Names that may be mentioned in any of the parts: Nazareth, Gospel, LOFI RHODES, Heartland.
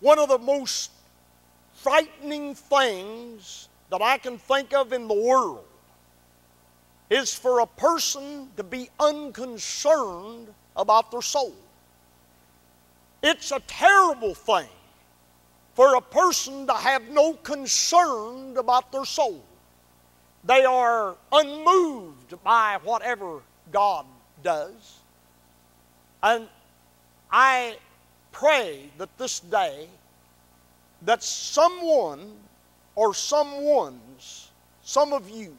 One of the most frightening things that I can think of in the world is for a person to be unconcerned about their soul. It's a terrible thing for a person to have no concern about their soul. They are unmoved by whatever God does. And I pray that this day that someone or someone's, some of you,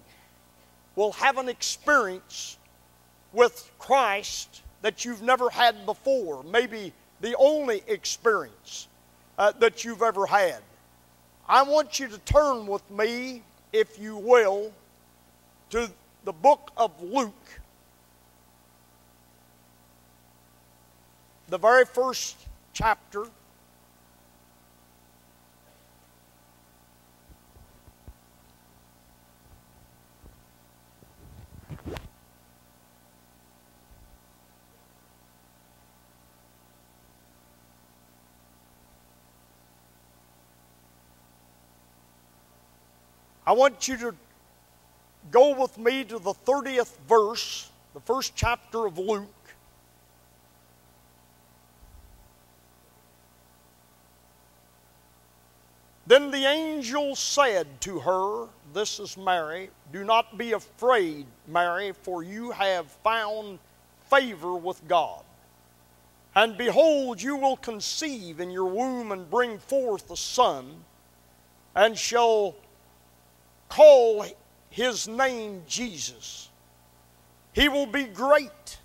will have an experience with Christ that you've never had before, maybe the only experience that you've ever had. I want you to turn with me, if you will, to the book of Luke, the very first chapter. I want you to go with me to the 30th verse, the first chapter of Luke. Then the angel said to her, this is Mary, do not be afraid, Mary, for you have found favor with God. And behold, you will conceive in your womb and bring forth a son, and shall call his name Jesus. He will be great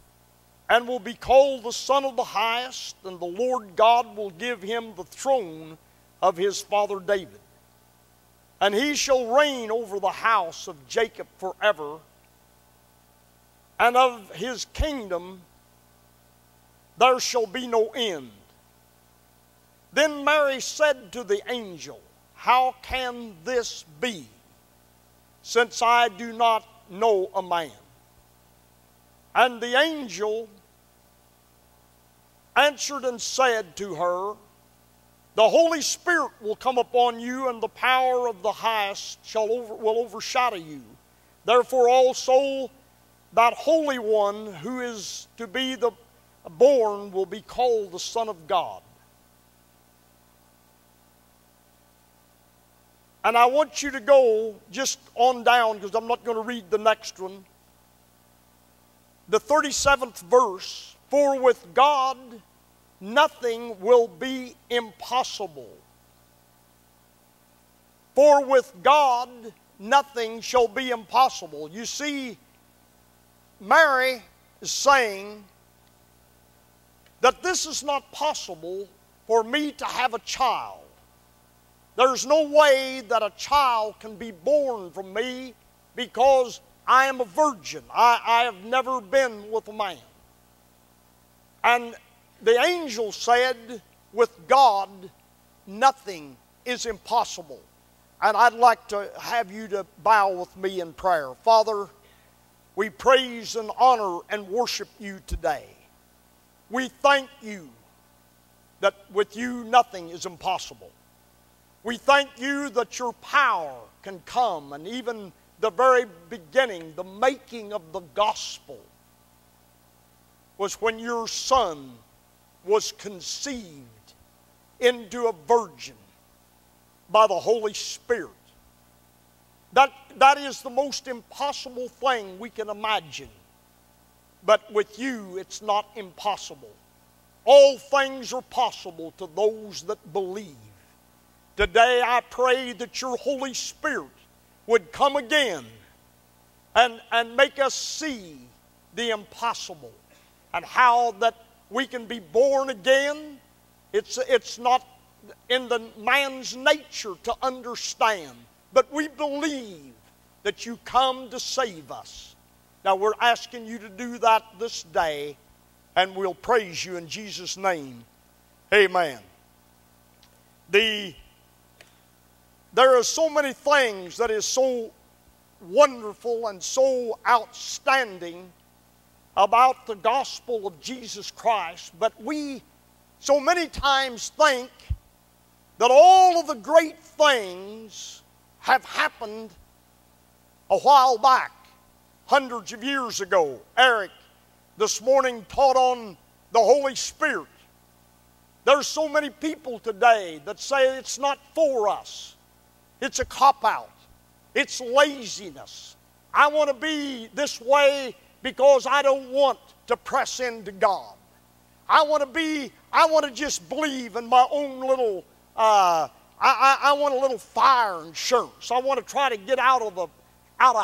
and will be called the Son of the Highest, and the Lord God will give him the throne of his father David. And he shall reign over the house of Jacob forever, and of his kingdom there shall be no end. Then Mary said to the angel, how can this be, since I do not know a man? And the angel answered and said to her, the Holy Spirit will come upon you, and the power of the Highest will overshadow you. Therefore also that Holy One who is to be born will be called the Son of God. And I want you to go just on down, because I'm not going to read the next one. The 37th verse, for with God nothing will be impossible. For with God nothing shall be impossible. You see, Mary is saying that this is not possible for me to have a child. There's no way that a child can be born from me because I am a virgin. I have never been with a man. And the angel said, with God, nothing is impossible. And I'd like to have you to bow with me in prayer. Father, we praise and honor and worship you today. We thank you that with you nothing is impossible. We thank you that your power can come, and even the very beginning, the making of the gospel, was when your Son was conceived into a virgin by the Holy Spirit. That is the most impossible thing we can imagine. But with you, it's not impossible. All things are possible to those that believe. Today I pray that your Holy Spirit would come again and make us see the impossible and how that we can be born again. It's not in the man's nature to understand, but we believe that you come to save us. Now we're asking you to do that this day, and we'll praise you in Jesus' name. Amen. There are so many things that is so wonderful and so outstanding about the gospel of Jesus Christ, but we so many times think that all of the great things have happened a while back, hundreds of years ago. Eric this morning taught on the Holy Spirit. There's so many people today that say it's not for us. It's a cop-out. It's laziness. I want to be this way because I don't want to press into God. I want to just believe in my own little, I want a little fire insurance. I want to try to get out of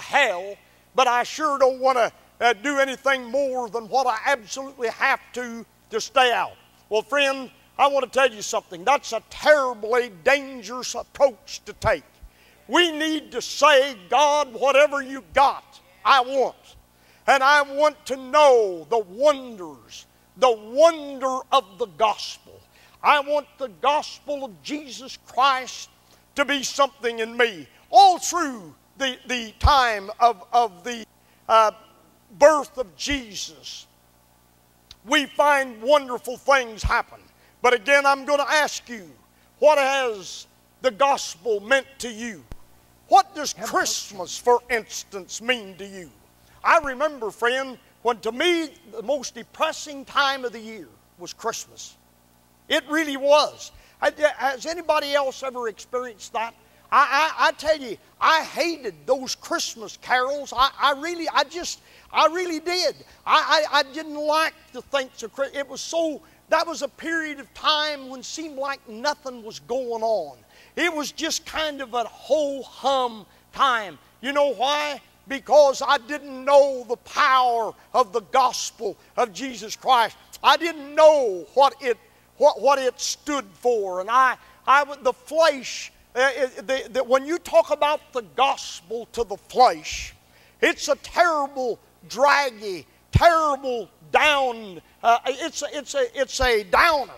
hell, but I sure don't want to do anything more than what I absolutely have to stay out. Well, friend, I want to tell you something. That's a terribly dangerous approach to take. We need to say, God, whatever you got, I want. And I want to know the wonders, the wonder of the gospel. I want the gospel of Jesus Christ to be something in me. All through the time of the birth of Jesus, we find wonderful things happen. But again, I'm going to ask you, what has the gospel meant to you? What does Christmas, for instance, mean to you? I remember, friend, when to me the most depressing time of the year was Christmas. It really was. Has anybody else ever experienced that? I tell you, I hated those Christmas carols. I really did. I didn't like the things of Christmas. It was so, that was a period of time when it seemed like nothing was going on. It was just kind of a ho-hum time. You know why? Because I didn't know the power of the gospel of Jesus Christ. I didn't know what it stood for. And the flesh, when you talk about the gospel to the flesh, it's a terrible, draggy, terrible down. It's a downer,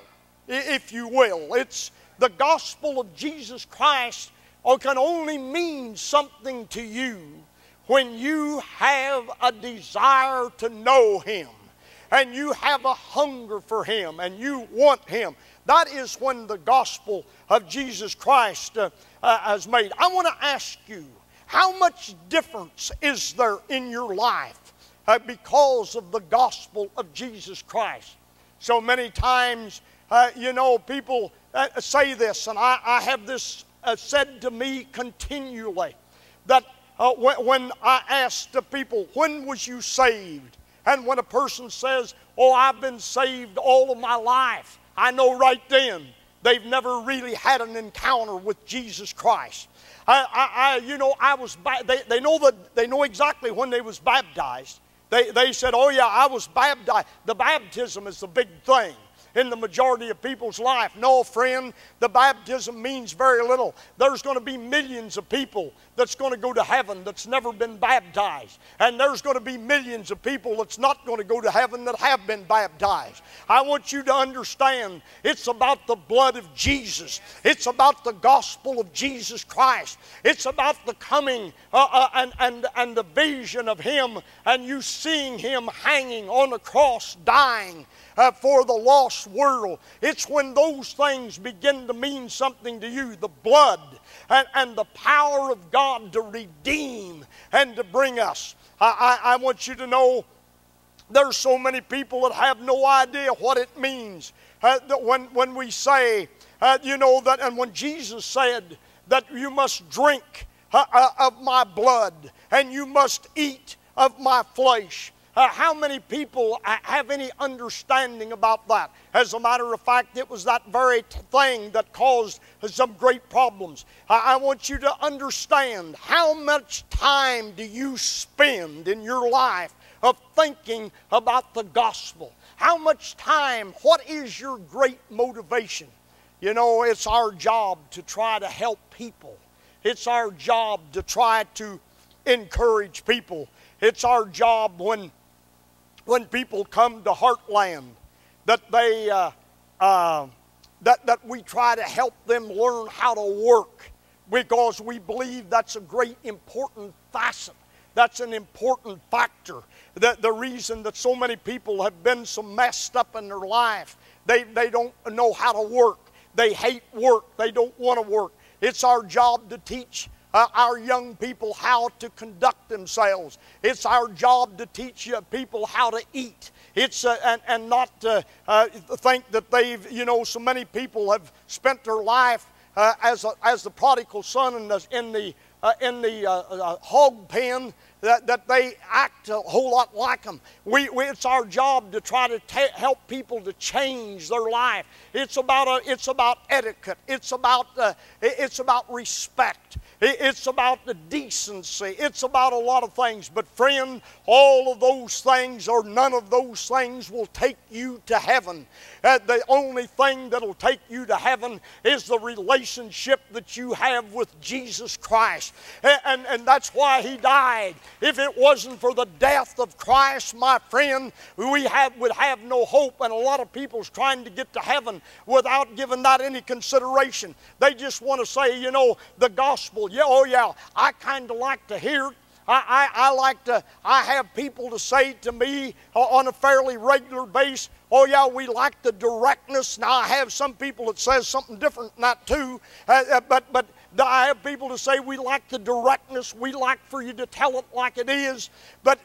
if you will. It's the gospel of Jesus Christ can only mean something to you when you have a desire to know Him, and you have a hunger for Him, and you want Him. That is when the gospel of Jesus Christ is made. I want to ask you, how much difference is there in your life because of the gospel of Jesus Christ? So many times, you know, people say this, and I have this said to me continually, that when I ask the people, when was you saved? And when a person says, oh, I've been saved all of my life, I know right then they've never really had an encounter with Jesus Christ. They know exactly when they was baptized. They said, oh yeah, I was baptized. The baptism is the big thing in the majority of people's life. No, friend, the baptism means very little. There's going to be millions of people that's going to go to heaven that's never been baptized. And there's going to be millions of people that's not going to go to heaven that have been baptized. I want you to understand, it's about the blood of Jesus. It's about the gospel of Jesus Christ. It's about the coming and the vision of Him, and you seeing Him hanging on the cross, dying for the lost world. It's when those things begin to mean something to you, the blood and the power of God to redeem and to bring us. I want you to know there's so many people that have no idea what it means that when we say, you know, that, and when Jesus said that you must drink of my blood and you must eat of my flesh. How many people have any understanding about that? As a matter of fact, it was that very thing that caused some great problems. I want you to understand, how much time do you spend in your life of thinking about the gospel? How much time? What is your great motivation? You know, it's our job to try to help people. It's our job to try to encourage people. It's our job when people come to Heartland, that we try to help them learn how to work, because we believe that's a great important facet. That's an important factor. The reason that so many people have been so messed up in their life, they don't know how to work. They hate work. They don't want to work. It's our job to teach our young people how to conduct themselves. It's our job to teach people how to eat. It's and not think that they've, you know, so many people have spent their life as the prodigal son in the hog pen, that they act a whole lot like them. It's our job to try to help people to change their life. It's about etiquette. It's about respect. It's about the decency. It's about a lot of things. But friend, all of those things or none of those things will take you to heaven. The only thing that will take you to heaven is the relationship that you have with Jesus Christ. And that's why He died. If it wasn't for the death of Christ, my friend, we would have no hope. And a lot of people's trying to get to heaven without giving that any consideration. They just want to say, you know, the gospel, yeah, oh yeah, I kind of like to hear it. I have people to say to me on a fairly regular basis, oh yeah, we like the directness. Now I have some people that says something different than that too, but I have people to say we like the directness, we like for you to tell it like it is, but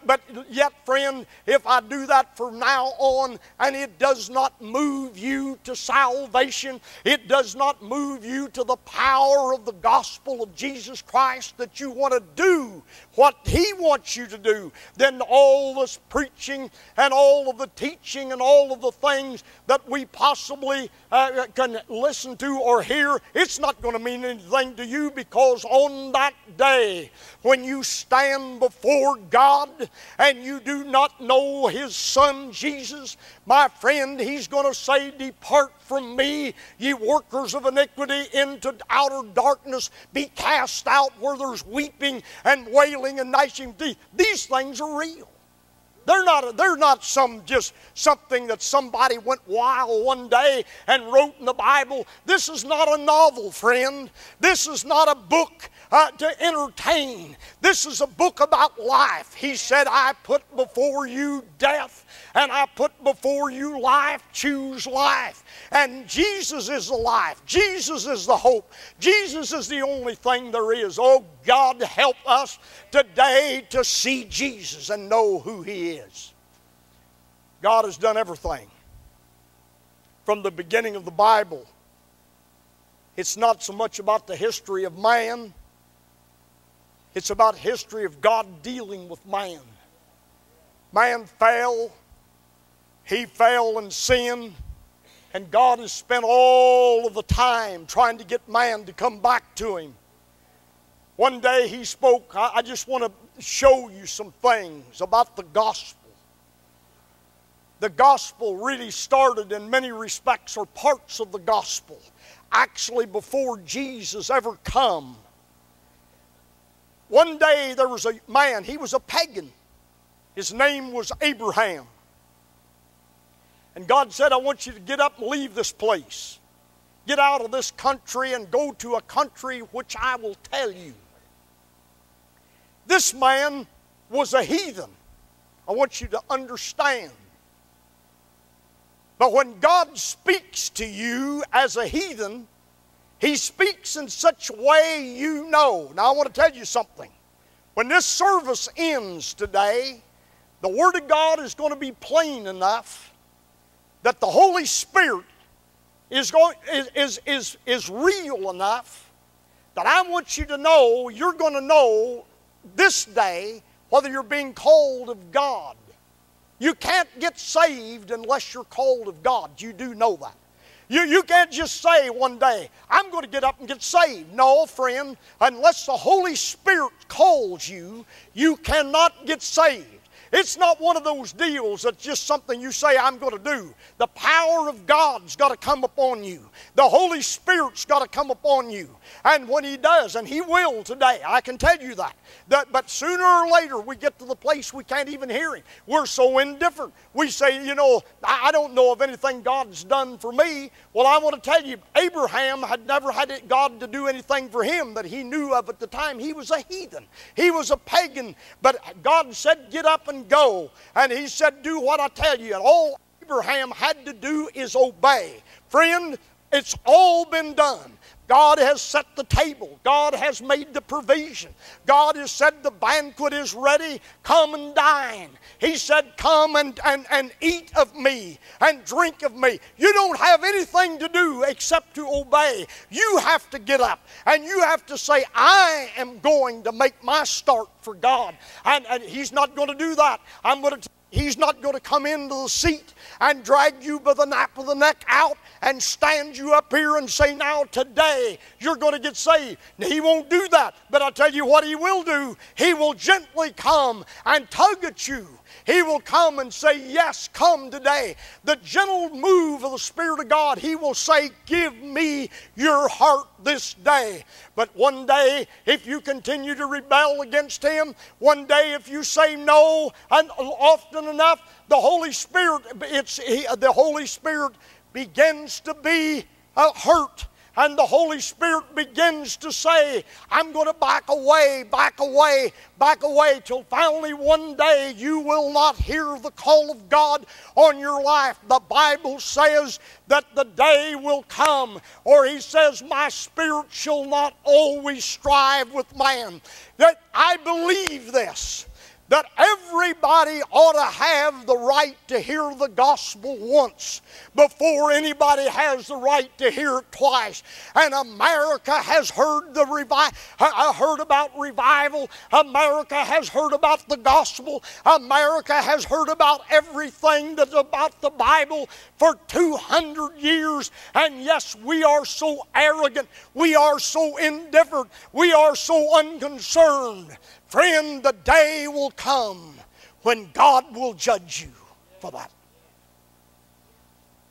yet friend, if I do that from now on and it does not move you to salvation, it does not move you to the power of the gospel of Jesus Christ that you want to do what He wants you to do, then all this preaching and all of the teaching and all of the things that we possibly can listen to or hear, it's not going to mean anything to you, because on that day when you stand before God and you do not know His Son Jesus, my friend, He's going to say, "Depart from me, ye workers of iniquity, into outer darkness, be cast out where there's weeping and wailing and gnashing of teeth." These things are real. They're not just something that somebody went wild one day and wrote in the Bible. This is not a novel, friend. This is not a book to entertain. This is a book about life. He said, "I put before you death and I put before you life. Choose life." And Jesus is the life. Jesus is the hope. Jesus is the only thing there is. Oh God, help us today to see Jesus and know who He is. God has done everything from the beginning of the Bible. It's not so much about the history of man. It's about history of God dealing with man. Man fell. He fell in sin. And God has spent all of the time trying to get man to come back to Him. One day He spoke. I just want to show you some things about the gospel. The gospel really started in many respects, or parts of the gospel, actually before Jesus ever come. One day there was a man, he was a pagan. His name was Abraham. And God said, "I want you to get up and leave this place. Get out of this country and go to a country which I will tell you." This man was a heathen. I want you to understand. But when God speaks to you as a heathen, He speaks in such a way you know. Now I want to tell you something. When this service ends today, the Word of God is going to be plain enough that the Holy Spirit is real enough that I want you to know, you're going to know this day whether you're being called of God. You can't get saved unless you're called of God. You do know that. You can't just say one day, "I'm going to get up and get saved." No, friend, unless the Holy Spirit calls you, you cannot get saved. It's not one of those deals that's just something you say, "I'm going to do." The power of God's got to come upon you. The Holy Spirit's got to come upon you. And when He does, and He will today, I can tell you that. But sooner or later we get to the place we can't even hear Him. We're so indifferent. We say, you know, "I don't know of anything God's done for me." Well, I want to tell you, Abraham had never had God to do anything for him that he knew of at the time. He was a heathen. He was a pagan. But God said, "Get up and go." And He said, "Do what I tell you." And all Abraham had to do is obey. Friend, It's all been done. God has set the table. God has made the provision. God has said the banquet is ready. Come and dine. He said, come and eat of me and drink of me. You don't have anything to do except to obey. You have to get up and you have to say, I am going to make my start for God. And He's not going to do that. He's not going to come into the seat and drag you by the nape of the neck out and stand you up here and say, now today you're going to get saved. Now, He won't do that, but I tell you what He will do. He will gently come and tug at you. He will come and say, yes, come today. The gentle move of the Spirit of God, He will say, give me your heart this day. But one day, if you continue to rebel against Him, one day if you say no, and often enough, the Holy Spirit, the Holy Spirit begins to be hurt. And the Holy Spirit begins to say, I'm going to back away, back away, back away, till finally one day you will not hear the call of God on your life. The Bible says that the day will come, or He says, my spirit shall not always strive with man. That I believe this, that everybody ought to have the right to hear the gospel once before anybody has the right to hear it twice. And America has heard heard about revival. America has heard about the gospel. America has heard about everything that's about the Bible for 200 years. And yes, we are so arrogant. We are so indifferent. We are so unconcerned. Friend, the day will come when God will judge you for that.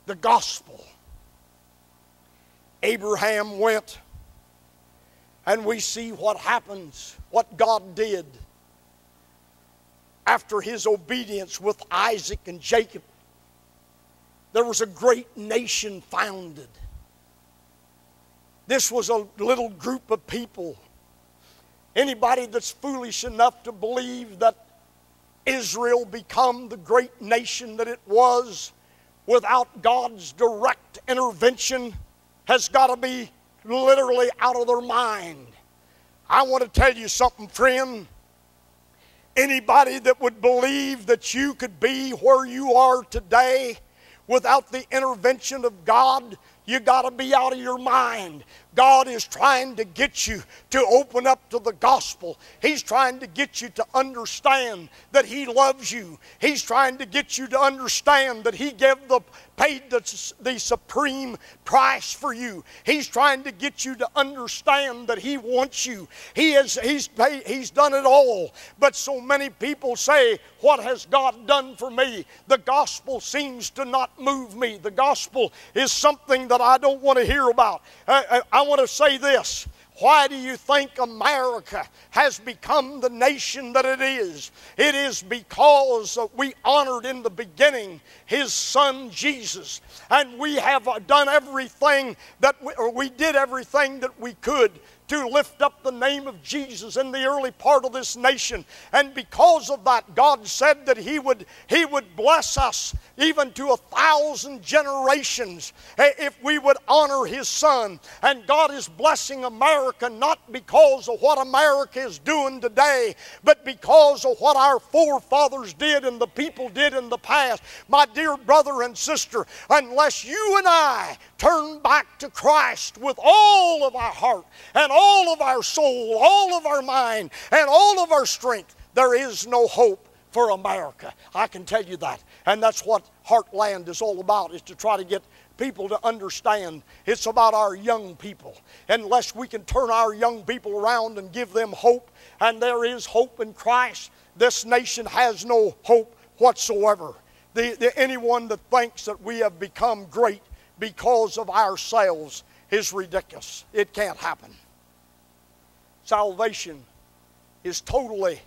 The gospel. Abraham went, and we see what happens, what God did after his obedience with Isaac and Jacob. There was a great nation founded. This was a little group of people. Anybody that's foolish enough to believe that Israel become the great nation that it was without God's direct intervention has got to be literally out of their mind. I want to tell you something, friend. Anybody that would believe that you could be where you are today without the intervention of God, you got to be out of your mind. God is trying to get you to open up to the gospel. He's trying to get you to understand that He loves you. He's trying to get you to understand that He paid the supreme price for you. He's trying to get you to understand that He wants you. He's done it all. But so many people say, what has God done for me? The gospel seems to not move me. The gospel is something that I don't want to hear about. I want to say this. Why do you think America has become the nation that it is? It is because we honored in the beginning His Son Jesus. And we have done everything that we did everything that we could to lift up the name of Jesus in the early part of this nation. And because of that, God said that He would bless us even to 1,000 generations if we would honor His Son. And God is blessing America not because of what America is doing today, but because of what our forefathers did and the people did in the past. My dear brother and sister, unless you and I turn back to Christ with all of our heart and all of our soul, all of our mind, and all of our strength, there is no hope for America. I can tell you that. And that's what Heartland is all about, is to try to get people to understand it's about our young people. Unless we can turn our young people around and give them hope, and there is hope in Christ, this nation has no hope whatsoever. Anyone that thinks that we have become great because of ourselves is ridiculous. It can't happen. Salvation is totally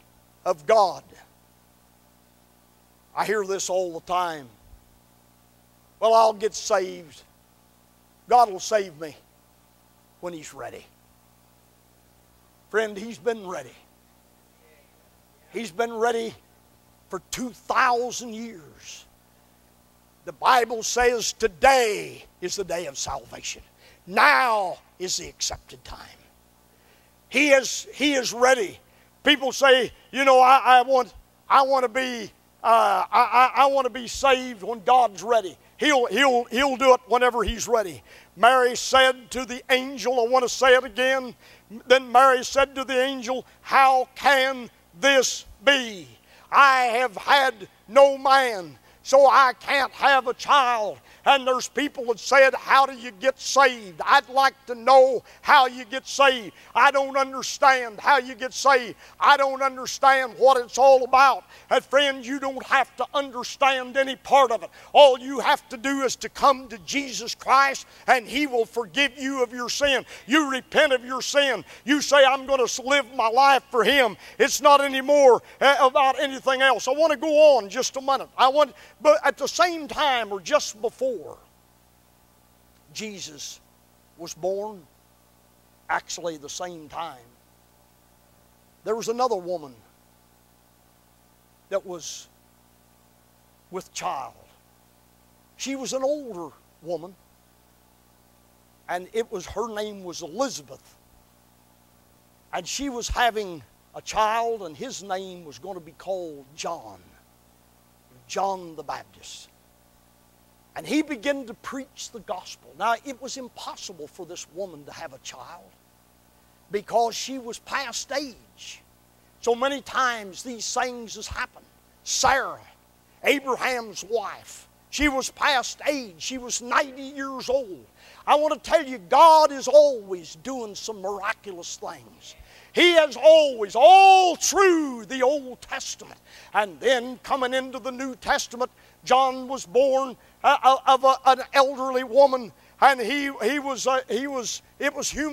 of God. I hear this all the time. Well, I'll get saved. God will save me when He's ready. Friend, He's been ready. He's been ready for 2,000 years. The Bible says today is the day of salvation. Now is the accepted time. He is ready. People say, you know, I want to be saved when God's ready. He'll do it whenever He's ready. Mary said to the angel, I want to say it again. Then Mary said to the angel, how can this be? I have had no man, so I can't have a child. And there's people that said, how do you get saved? I'd like to know how you get saved. I don't understand how you get saved. I don't understand what it's all about. And friend, you don't have to understand any part of it. All you have to do is to come to Jesus Christ and He will forgive you of your sin. You repent of your sin. You say, I'm going to live my life for Him. It's not anymore about anything else. I want to go on just a minute. But at the same time or just before Jesus was born, actually the same time, there was another woman that was with child. She was an older woman, and her name was Elizabeth, and she was having a child, and his name was going to be called John the Baptist. And he began to preach the gospel. Now, it was impossible for this woman to have a child because she was past age. So many times these things has happened. Sarah, Abraham's wife, she was past age. She was 90 years old. I want to tell you, God is always doing some miraculous things. He has always, all through the Old Testament. And then coming into the New Testament, John was born of an elderly woman, and it was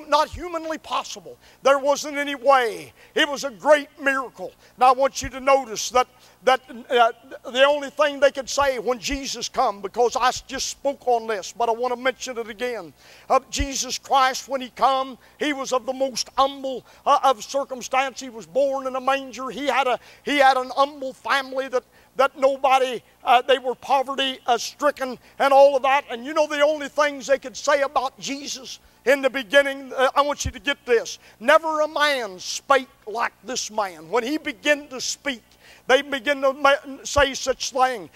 not humanly possible. There wasn't any way. It was a great miracle. Now I want you to notice that the only thing they could say when Jesus come, because I just spoke on this, but I want to mention it again. Of Jesus Christ when He come, He was of the most humble of circumstance. He was born in a manger. He had an humble family that nobody, they were poverty stricken and all of that. And you know the only things they could say about Jesus in the beginning, I want you to get this. Never a man spake like this man. When He began to speak, they begin to say such thing.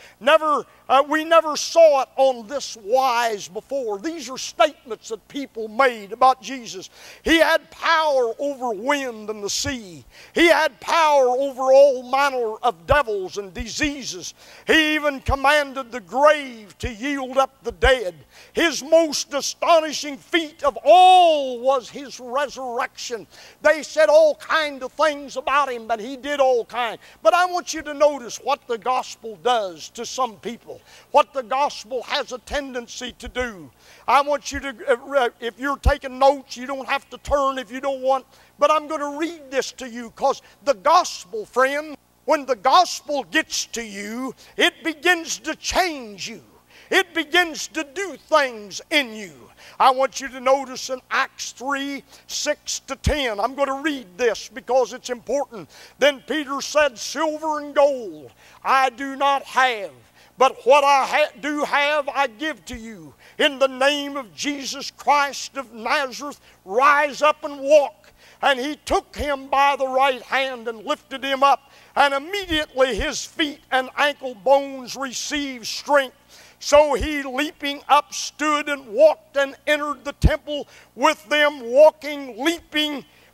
We never saw it on this wise before. These are statements that people made about Jesus. He had power over wind and the sea. He had power over all manner of devils and diseases. He even commanded the grave to yield up the dead. His most astonishing feat of all was His resurrection. They said all kinds of things about Him, but He did all kinds. But I want you to notice what the gospel does to some people, what the gospel has a tendency to do. I want you to, if you're taking notes, you don't have to turn if you don't want, but I'm going to read this to you because the gospel, friend, when the gospel gets to you, it begins to change you. It begins to do things in you. I want you to notice in Acts 3, 6 to 10. I'm going to read this because it's important. Then Peter said, silver and gold I do not have, but what I do have I give to you. In the name of Jesus Christ of Nazareth, rise up and walk. And he took him by the right hand and lifted him up, and immediately his feet and ankle bones received strength. So he, leaping up, stood and walked and entered the temple with them, walking,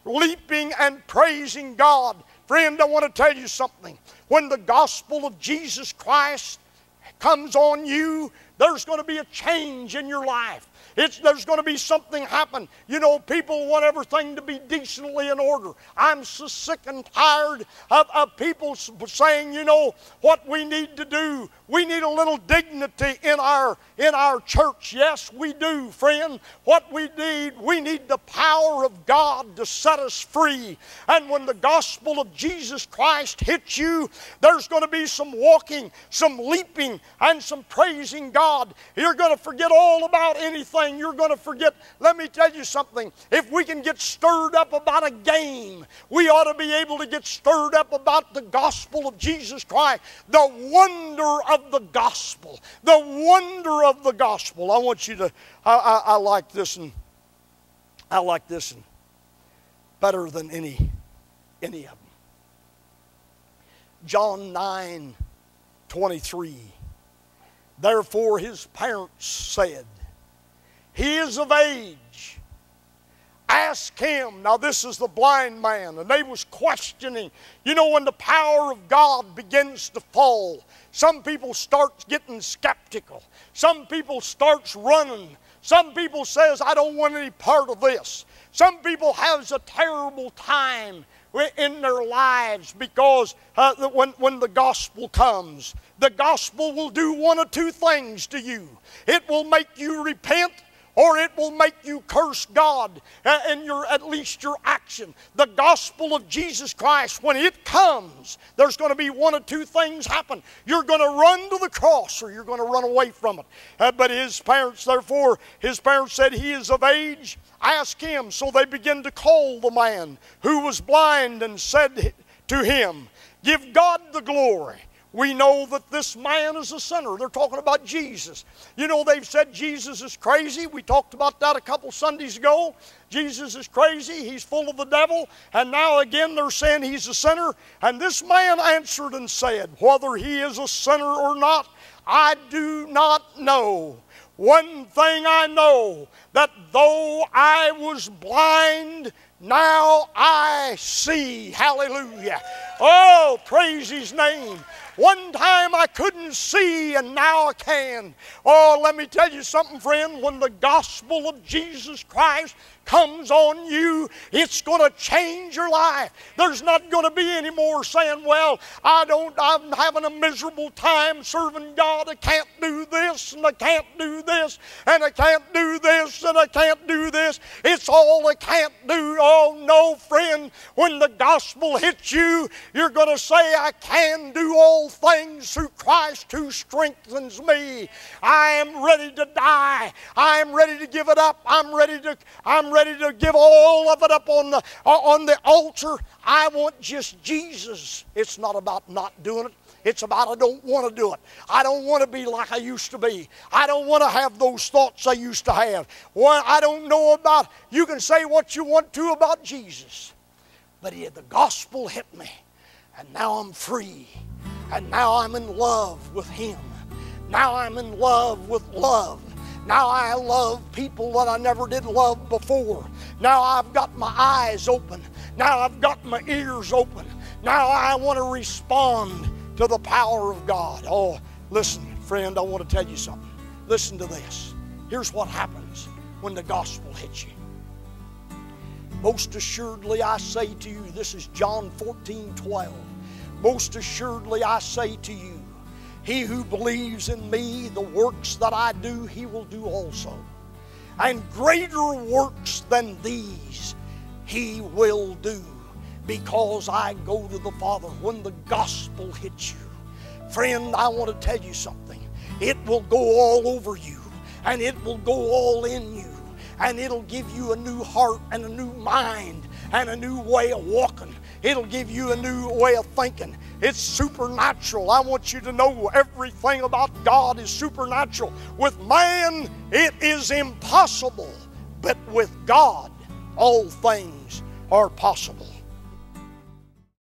leaping and praising God. Friend, I want to tell you something. When the gospel of Jesus Christ comes on you, there's going to be a change in your life. There's going to be something happen. You know, people want everything to be decently in order. I'm so sick and tired of people saying, you know, what we need to do. We need a little dignity in our church. Yes, we do, friend. What we need the power of God to set us free. And when the gospel of Jesus Christ hits you, there's going to be some walking, some leaping, and some praising God. God. You're going to forget all about anything. You're going to forget. Let me tell you something. If we can get stirred up about a game, we ought to be able to get stirred up about the gospel of Jesus Christ. The wonder of the gospel. The wonder of the gospel. I want you to, I like this one. I like this one better than any of them. John 9:23. Therefore his parents said, he is of age. Ask him. Now this is the blind man. And they was questioning. You know, when the power of God begins to fall, some people start getting skeptical. Some people starts running. Some people says, I don't want any part of this. Some people has a terrible time in their lives because when the gospel comes, the gospel will do one of two things to you. It will make you repent, or it will make you curse God in at least your action. The gospel of Jesus Christ, when it comes, there's going to be one of two things happen. You're going to run to the cross, or you're going to run away from it. But his parents, therefore, his parents said, he is of age. Ask him. So they begin to call the man who was blind and said to him, give God the glory. We know that this man is a sinner. They're talking about Jesus. You know, they've said Jesus is crazy. We talked about that a couple Sundays ago. Jesus is crazy. He's full of the devil. And now again they're saying he's a sinner. And this man answered and said, whether he is a sinner or not, I do not know. One thing I know, that though I was blind, now I see. Hallelujah. Oh, praise his name. One time I couldn't see, and now I can. Oh, let me tell you something, friend. When the gospel of Jesus Christ comes on you, it's going to change your life. There's not going to be any more saying, well, I'm having a miserable time serving God. I can't do this, and I can't do this, and I can't do this, and I can't do this. It's all I can't do. Oh, no, friend. When the gospel hits you, you're going to say, I can do all things through Christ who strengthens me. I am ready to die. I am ready to give it up. I'm ready to give all of it up on the altar. I want just Jesus. It's not about not doing it. It's about I don't want to do it. I don't want to be like I used to be. I don't want to have those thoughts I used to have. Well, I don't know about, you can say what you want to about Jesus, but the gospel hit me, and now I'm free. And now I'm in love with Him. Now I'm in love with love. Now I love people that I never did love before. Now I've got my eyes open. Now I've got my ears open. Now I want to respond to the power of God. Oh, listen, friend, I want to tell you something. Listen to this. Here's what happens when the gospel hits you. Most assuredly I say to you, this is John 14:12. Most assuredly I say to you, he who believes in me, the works that I do, he will do also. And greater works than these he will do, because I go to the Father. When the gospel hits you, friend, I want to tell you something. It will go all over you, and it will go all in you, and it'll give you a new heart and a new mind and a new way of walking. It'll give you a new way of thinking. It's supernatural. I want you to know everything about God is supernatural. With man, it is impossible, but with God, all things are possible.